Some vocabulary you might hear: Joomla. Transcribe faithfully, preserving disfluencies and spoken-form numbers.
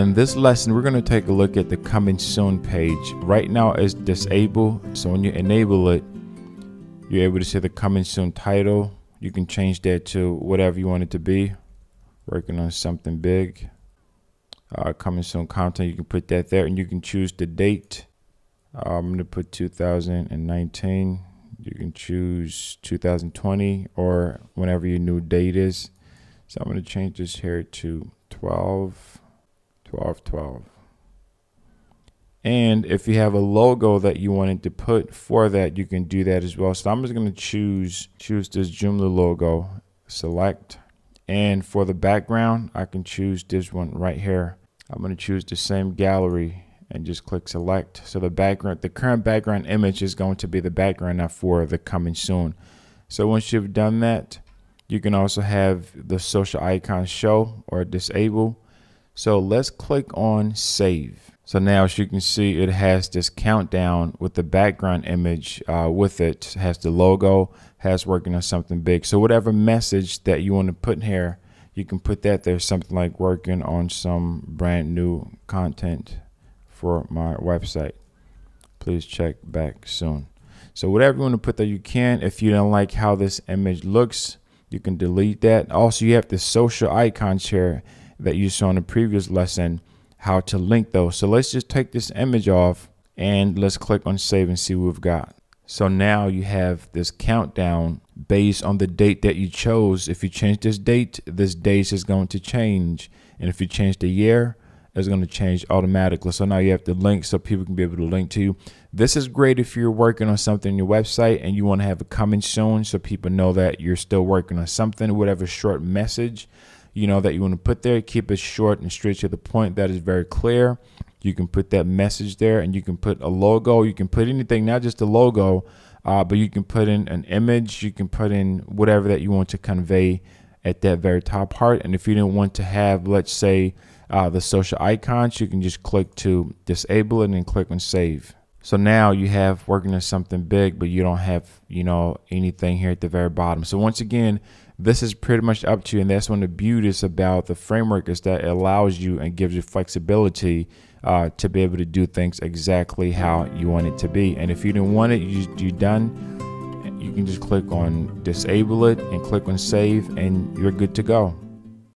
In this lesson, we're going to take a look at the coming soon page. Right now it's disabled, so when you enable it, you're able to see the coming soon title. You can change that to whatever you want it to be. Working on something big. Uh, coming soon content, you can put that there, and you can choose the date. Uh, I'm going to put two thousand nineteen. You can choose two thousand twenty or whenever your new date is. So I'm going to change this here to twelve twelve twelve. And if you have a logo that you wanted to put for that, you can do that as well. So I'm just going to choose choose this Joomla logo, select, and for the background I can choose this one right here. I'm going to choose the same gallery and just click select. So the background, the current background image is going to be the background now for the coming soon. So once you've done that, you can also have the social icon show or disable. So let's click on save. So now as you can see, it has this countdown with the background image uh, with it. It has the logo, has working on something big. So whatever message that you want to put here, you can put that there, something like working on some brand new content for my website. Please check back soon. So whatever you want to put there, you can. If you don't like how this image looks, you can delete that. Also, you have the social icons here that you saw in the previous lesson, how to link those. So let's just take this image off and let's click on save and see what we've got. So now you have this countdown based on the date that you chose. If you change this date, this date is going to change. And if you change the year, it's going to change automatically. So now you have the link so people can be able to link to you. This is great if you're working on something on your website and you want to have it coming soon so people know that you're still working on something, whatever short message you know that you want to put there. Keep it short and straight to the point. That is very clear. You can put that message there, and you can put a logo. You can put anything, not just a logo, uh, but you can put in an image. You can put in whatever that you want to convey at that very top part. And if you didn't want to have, let's say, uh, the social icons, you can just click to disable it and then click on save. So now you have working on something big, but you don't have, you know, anything here at the very bottom. So once again, this is pretty much up to you. And that's one of the beauties about the framework, is that it allows you and gives you flexibility uh, to be able to do things exactly how you want it to be. And if you didn't want it, you, you're done. You can just click on disable it and click on save, and you're good to go.